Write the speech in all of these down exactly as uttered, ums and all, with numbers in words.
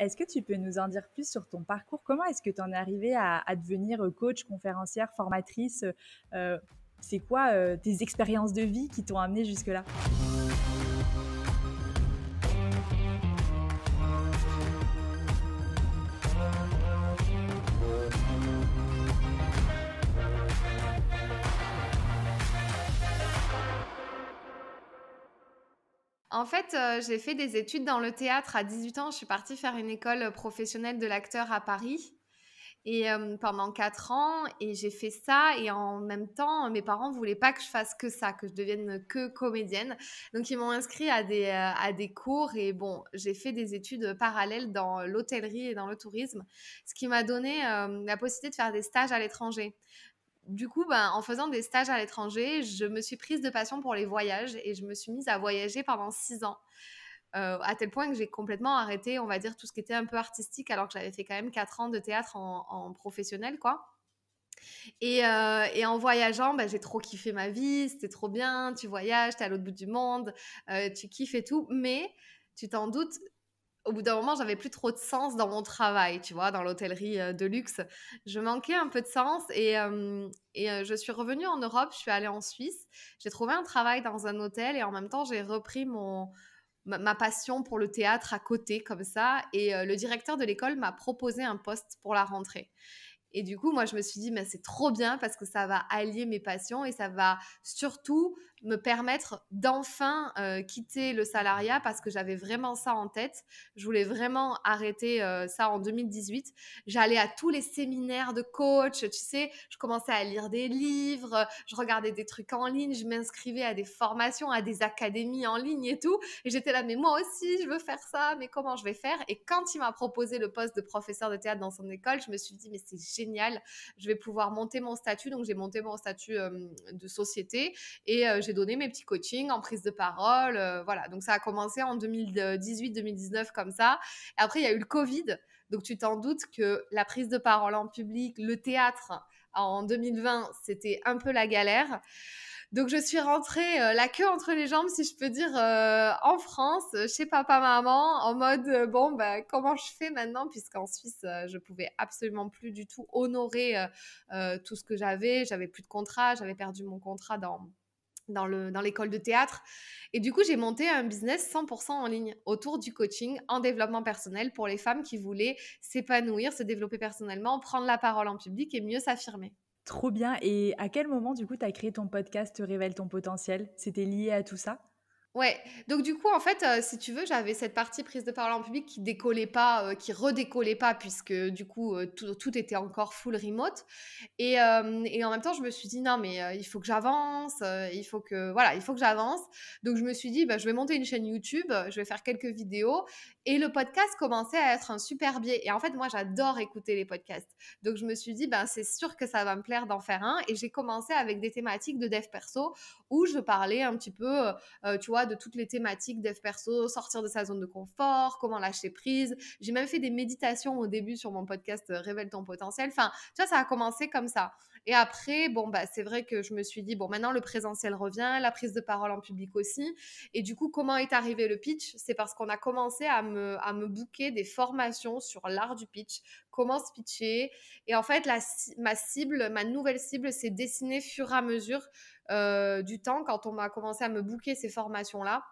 Est-ce que tu peux nous en dire plus sur ton parcours? Comment est-ce que tu en es arrivée à, à devenir coach, conférencière, formatrice? euh, C'est quoi euh, tes expériences de vie qui t'ont amenée jusque-là? En fait, euh, j'ai fait des études dans le théâtre. À dix-huit ans, je suis partie faire une école professionnelle de l'acteur à Paris et, euh, pendant quatre ans, et j'ai fait ça. Et en même temps, mes parents ne voulaient pas que je fasse que ça, que je devienne que comédienne. Donc, ils m'ont inscrit à des, euh, à des cours et bon, j'ai fait des études parallèles dans l'hôtellerie et dans le tourisme, ce qui m'a donné euh, la possibilité de faire des stages à l'étranger. Du coup, ben, en faisant des stages à l'étranger, je me suis prise de passion pour les voyages et je me suis mise à voyager pendant six ans. Euh, à tel point que j'ai complètement arrêté, on va dire, tout ce qui était un peu artistique, alors que j'avais fait quand même quatre ans de théâtre en, en professionnel, quoi. Et, euh, et en voyageant, ben, j'ai trop kiffé ma vie, c'était trop bien, tu voyages, t'es à l'autre bout du monde, euh, tu kiffes et tout, mais tu t'en doutes, au bout d'un moment, j'avais plus trop de sens dans mon travail, tu vois, dans l'hôtellerie de luxe. Je manquais un peu de sens et, euh, et je suis revenue en Europe, je suis allée en Suisse, j'ai trouvé un travail dans un hôtel et en même temps, j'ai repris mon, ma, ma passion pour le théâtre à côté comme ça et euh, le directeur de l'école m'a proposé un poste pour la rentrée. Et du coup, moi, je me suis dit, mais c'est trop bien parce que ça va allier mes passions et ça va surtout me permettre d'enfin euh, quitter le salariat parce que j'avais vraiment ça en tête. Je voulais vraiment arrêter euh, ça en deux mille dix-huit. J'allais à tous les séminaires de coach, tu sais, je commençais à lire des livres, je regardais des trucs en ligne, je m'inscrivais à des formations, à des académies en ligne et tout. Et j'étais là, mais moi aussi, je veux faire ça, mais comment je vais faire? Et quand il m'a proposé le poste de professeur de théâtre dans son école, je me suis dit, mais c'est génial, je vais pouvoir monter mon statut. Donc, j'ai monté mon statut euh, de société et euh, j'ai donné mes petits coachings en prise de parole. Euh, voilà, donc ça a commencé en deux mille dix-huit deux mille dix-neuf comme ça. Et après, il y a eu le Covid. Donc, tu t'en doutes que la prise de parole en public, le théâtre en deux mille vingt, c'était un peu la galère. Donc, je suis rentrée euh, la queue entre les jambes, si je peux dire, euh, en France, chez papa-maman, en mode, euh, bon, bah, comment je fais maintenant? Puisqu'en Suisse, euh, je ne pouvais absolument plus du tout honorer euh, euh, tout ce que j'avais. J'avais plus de contrat, j'avais perdu mon contrat dans, dans le, dans l'école de théâtre. Et du coup, j'ai monté un business cent pour cent en ligne autour du coaching en développement personnel pour les femmes qui voulaient s'épanouir, se développer personnellement, prendre la parole en public et mieux s'affirmer. Trop bien. Et à quel moment, du coup, tu as créé ton podcast « Révèle ton potentiel » ? C'était lié à tout ça ? Ouais. Donc, du coup, en fait, euh, si tu veux, j'avais cette partie prise de parole en public qui décollait pas, euh, qui redécollait pas puisque, du coup, euh, tout, tout était encore full remote. Et, euh, et en même temps, je me suis dit, non, mais euh, il faut que j'avance, euh, il faut que, voilà, il faut que j'avance. Donc, je me suis dit, bah, je vais monter une chaîne YouTube, je vais faire quelques vidéos. Et le podcast commençait à être un super biais. Et en fait, moi, j'adore écouter les podcasts. Donc, je me suis dit, ben, c'est sûr que ça va me plaire d'en faire un. Et j'ai commencé avec des thématiques de dev perso où je parlais un petit peu, euh, tu vois, de toutes les thématiques dev perso, sortir de sa zone de confort, comment lâcher prise. J'ai même fait des méditations au début sur mon podcast euh, « Révèle ton potentiel ». Enfin, tu vois, ça a commencé comme ça. Et après, bon, bah, c'est vrai que je me suis dit, bon, maintenant, le présentiel revient, la prise de parole en public aussi. Et du coup, comment est arrivé le pitch? C'est parce qu'on a commencé à me, à me booker des formations sur l'art du pitch, comment se pitcher. Et en fait, la, ma cible, ma nouvelle cible s'est dessinée fur et à mesure euh, du temps quand on m'a commencé à me booker ces formations-là.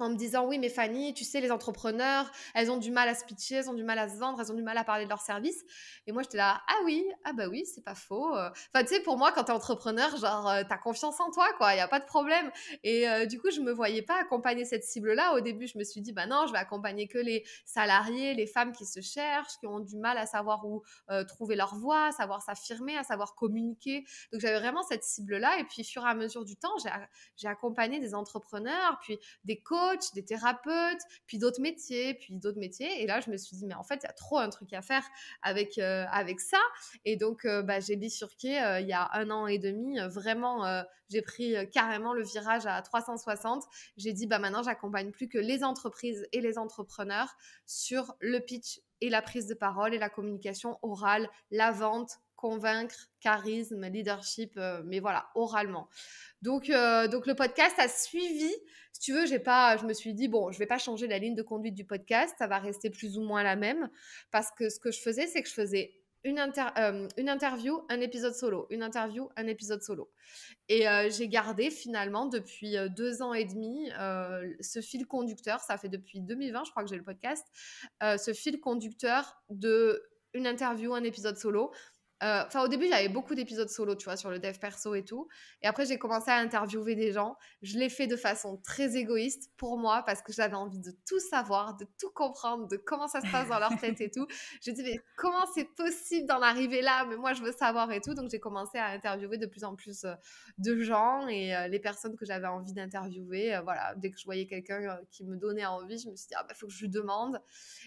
En me disant, oui, mais Fanny, tu sais, les entrepreneurs, elles ont du mal à se pitcher, elles ont du mal à se vendre, elles ont du mal à parler de leurs services. Et moi, j'étais là, ah oui, ah bah oui, c'est pas faux. Enfin, tu sais, pour moi, quand t'es entrepreneur, genre, t'as confiance en toi, quoi, il n'y a pas de problème. Et euh, du coup, je me voyais pas accompagner cette cible-là. Au début, je me suis dit, bah non, je vais accompagner que les salariés, les femmes qui se cherchent, qui ont du mal à savoir où euh, trouver leur voie, à savoir s'affirmer, à savoir communiquer. Donc, j'avais vraiment cette cible-là. Et puis, fur et à mesure du temps, j'ai, j'ai accompagné des entrepreneurs, puis des coachs, des thérapeutes, puis d'autres métiers, puis d'autres métiers. Et là, je me suis dit, mais en fait, il y a trop un truc à faire avec, euh, avec ça. Et donc, euh, bah, j'ai bifurqué euh, il y a un an et demi. Euh, vraiment, euh, j'ai pris euh, carrément le virage à trois cent soixante. J'ai dit, bah, maintenant, j'accompagne plus que les entreprises et les entrepreneurs sur le pitch et la prise de parole et la communication orale, la vente, convaincre, charisme, leadership, euh, mais voilà, oralement. Donc, euh, donc le podcast a suivi. Si tu veux, j'ai pas, je me suis dit, bon, je ne vais pas changer la ligne de conduite du podcast, ça va rester plus ou moins la même, parce que ce que je faisais, c'est que je faisais une, inter euh, une interview, un épisode solo, une interview, un épisode solo. Et euh, j'ai gardé finalement depuis deux ans et demi euh, ce fil conducteur, ça fait depuis deux mille vingt, je crois que j'ai le podcast, euh, ce fil conducteur de une interview, un épisode solo. Enfin, euh, au début, j'avais beaucoup d'épisodes solo, tu vois, sur le dev perso et tout. Et après, j'ai commencé à interviewer des gens. Je l'ai fait de façon très égoïste pour moi parce que j'avais envie de tout savoir, de tout comprendre, de comment ça se passe dans leur tête et tout. J'ai dit, mais comment c'est possible d'en arriver là? Mais moi, je veux savoir et tout. Donc, j'ai commencé à interviewer de plus en plus de gens et euh, les personnes que j'avais envie d'interviewer. Euh, voilà, dès que je voyais quelqu'un euh, qui me donnait envie, je me suis dit, ah bah, faut que je lui demande.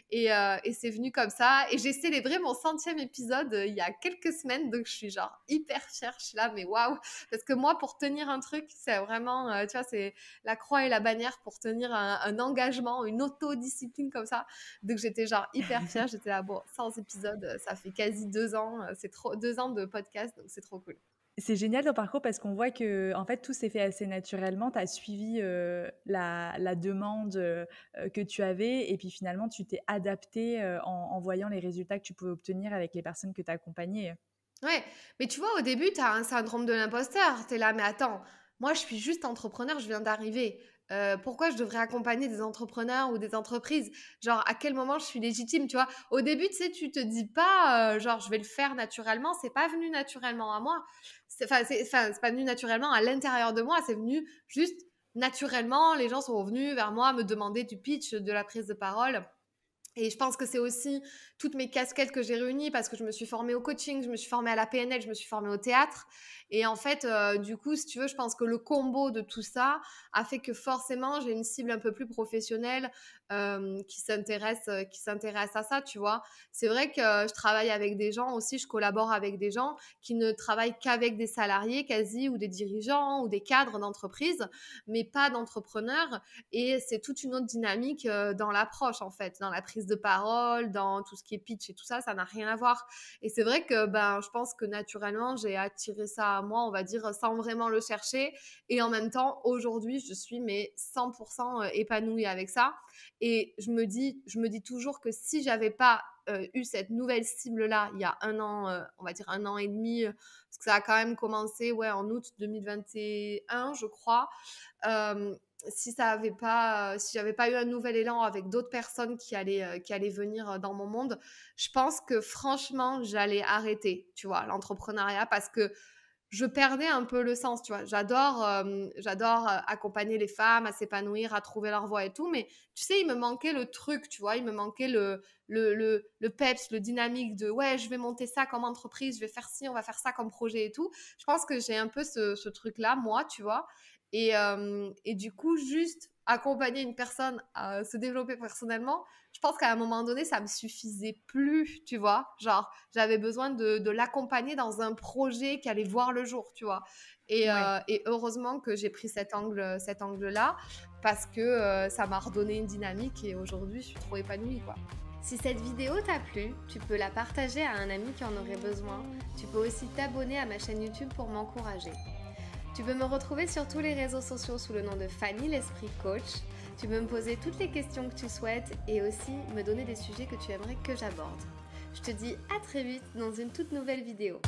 Et, euh, et c'est venu comme ça. Et j'ai célébré mon centième épisode euh, il y a quelques semaines, donc je suis genre hyper fière, je suis là mais waouh, parce que moi pour tenir un truc c'est vraiment, euh, tu vois, c'est la croix et la bannière pour tenir un, un engagement, une autodiscipline comme ça, donc j'étais genre hyper fière, j'étais là bon, cent épisodes, ça fait quasi deux ans, c'est trop, deux ans de podcast, donc c'est trop cool. C'est génial ton parcours parce qu'on voit que en fait, tout s'est fait assez naturellement. Tu as suivi euh, la, la demande euh, que tu avais et puis finalement, tu t'es adapté euh, en, en voyant les résultats que tu pouvais obtenir avec les personnes que tu as accompagnées. Ouais, mais tu vois, au début, tu as un syndrome de l'imposteur. Tu es là, mais attends, moi, je suis juste entrepreneur, je viens d'arriver. Euh, pourquoi je devrais accompagner des entrepreneurs ou des entreprises? Genre, à quel moment je suis légitime, tu vois? Au début, tu sais, tu te dis pas, euh, genre, je vais le faire naturellement. C'est pas venu naturellement à moi. Enfin, c'est pas venu naturellement à l'intérieur de moi. C'est venu juste naturellement. Les gens sont venus vers moi me demander du pitch, de la prise de parole. Et je pense que c'est aussi toutes mes casquettes que j'ai réunies parce que je me suis formée au coaching, je me suis formée à la P N L, je me suis formée au théâtre. Et en fait, euh, du coup, si tu veux, je pense que le combo de tout ça a fait que forcément, j'ai une cible un peu plus professionnelle euh, qui s'intéresse euh, qui s'intéresse à ça, tu vois. C'est vrai que euh, je travaille avec des gens aussi, je collabore avec des gens qui ne travaillent qu'avec des salariés quasi ou des dirigeants ou des cadres d'entreprise, mais pas d'entrepreneurs. Et c'est toute une autre dynamique euh, dans l'approche, en fait, dans la prise de parole, dans tout ce qui est pitch et tout ça, ça n'a rien à voir. Et c'est vrai que ben, je pense que naturellement, j'ai attiré ça à moi, on va dire, sans vraiment le chercher. Et en même temps, aujourd'hui, je suis mais cent pour cent épanouie avec ça. Et je me dis, je me dis toujours que si j'avais pas euh, eu cette nouvelle cible-là il y a un an, euh, on va dire un an et demi, parce que ça a quand même commencé ouais, en août deux mille vingt et un, je crois, euh, si ça avait pas, si j'avais pas eu un nouvel élan avec d'autres personnes qui allaient, qui allaient venir dans mon monde, je pense que franchement, j'allais arrêter, tu vois, l'entrepreneuriat parce que je perdais un peu le sens, tu vois. J'adore, euh, j'adore accompagner les femmes à s'épanouir, à trouver leur voie et tout, mais tu sais, il me manquait le truc, tu vois, il me manquait le, le, le, le peps, le dynamique de « ouais, je vais monter ça comme entreprise, je vais faire ci, on va faire ça comme projet et tout ». Je pense que j'ai un peu ce, ce truc-là, moi, tu vois. Et, euh, et du coup, juste accompagner une personne à se développer personnellement, je pense qu'à un moment donné, ça ne me suffisait plus, tu vois. Genre, j'avais besoin de, de l'accompagner dans un projet qui allait voir le jour, tu vois. Et, ouais. euh, et heureusement que j'ai pris cet angle, cet angle-là parce que euh, ça m'a redonné une dynamique et aujourd'hui, je suis trop épanouie, quoi. Si cette vidéo t'a plu, tu peux la partager à un ami qui en aurait besoin. Tu peux aussi t'abonner à ma chaîne YouTube pour m'encourager. Tu peux me retrouver sur tous les réseaux sociaux sous le nom de Fanny l'Esprit Coach. Tu peux me poser toutes les questions que tu souhaites et aussi me donner des sujets que tu aimerais que j'aborde. Je te dis à très vite dans une toute nouvelle vidéo.